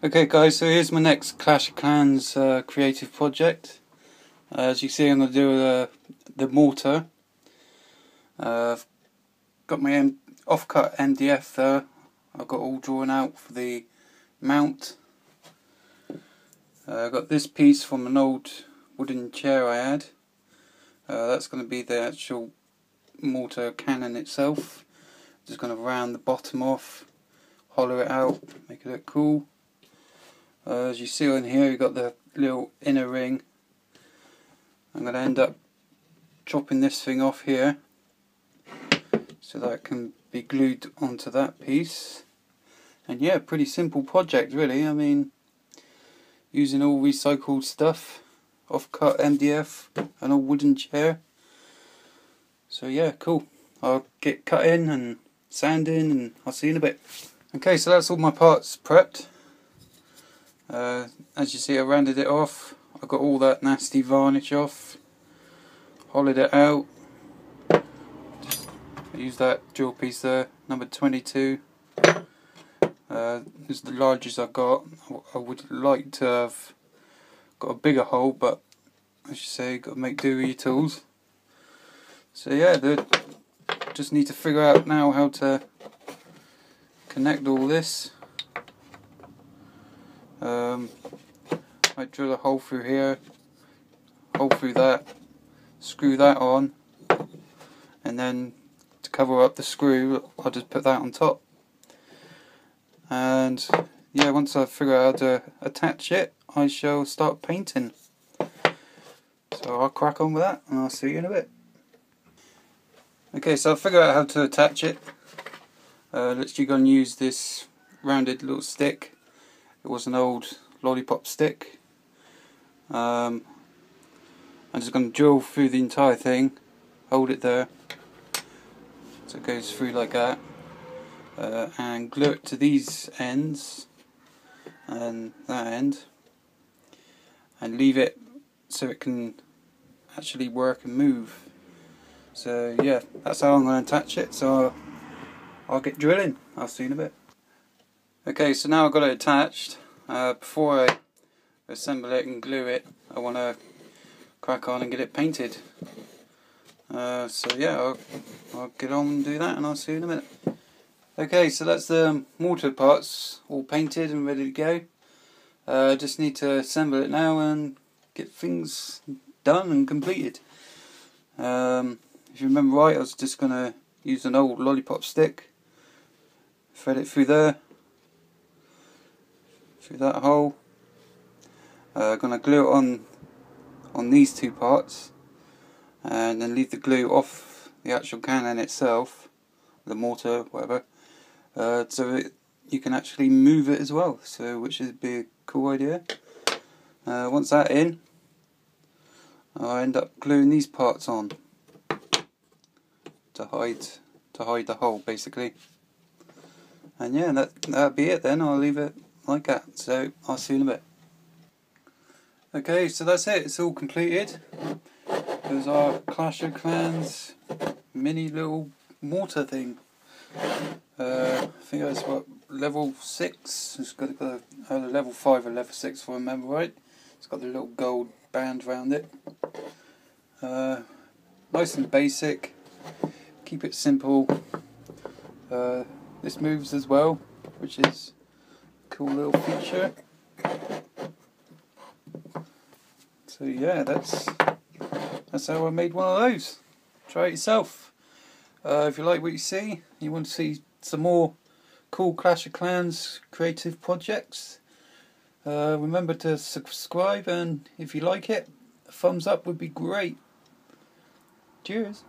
Okay guys, so here's my next Clash of Clans creative project. As you see, I'm going to do the mortar. I've got my offcut MDF there. I've got all drawn out for the mount. I've got this piece from an old wooden chair I had. That's going to be the actual mortar cannon itself. Just going to round the bottom off, hollow it out, make it look cool. As you see on here, you've got the little inner ring. I'm going to end up chopping this thing off here so that it can be glued onto that piece. And yeah, pretty simple project really. I mean, using all recycled stuff, offcut MDF and a wooden chair. So yeah, cool. I'll get cut in and sanding and I'll see you in a bit. Okay, so that's all my parts prepped. As you see, I rounded it off. I got all that nasty varnish off, hollowed it out. I used that drill piece there, number 22. This is the largest I've got. I would like to have got a bigger hole, but as you say, got to make do with your tools. So yeah, just need to figure out now how to connect all this. I drill a hole through here, hole through that, screw that on, and then to cover up the screw I'll just put that on top. And yeah, once I figure out how to attach it, I shall start painting. So I'll crack on with that and I'll see you in a bit. Okay, so I've figured out how to attach it. Literally going to use this rounded little stick. It was an old lollipop stick. I'm just going to drill through the entire thing, hold it there so it goes through like that, and glue it to these ends and that end, and leave it so it can actually work and move. So yeah, that's how I'm going to attach it, so I'll get drilling. I'll see you in a bit. Okay, so now I've got it attached. Before I assemble it and glue it, I want to crack on and get it painted. So yeah, I'll get on and do that and I'll see you in a minute. Okay, so that's the mortar parts all painted and ready to go. I just need to assemble it now and get things done and completed. If you remember right, I was just going to use an old lollipop stick, thread it through there, through that hole. Gonna glue it on these two parts, and then leave the glue off the actual cannon itself, the mortar, whatever, so you can actually move it as well. So which would be a cool idea. Once that's in, I end up gluing these parts on to hide the hole basically. And yeah, that'd be it then. I'll leave it like that, so I'll see you in a bit. Okay, so that's it, it's all completed. There's our Clash of Clans mini little mortar thing. I think that's what, level 6? It's got the either level 5 or level 6 if I remember right. It's got the little gold band around it. Nice and basic, keep it simple. This moves as well, which is cool little feature. So yeah, that's how I made one of those. Try it yourself. If you like what you see, you want to see some more cool Clash of Clans creative projects, remember to subscribe, and if you like it, a thumbs up would be great. Cheers.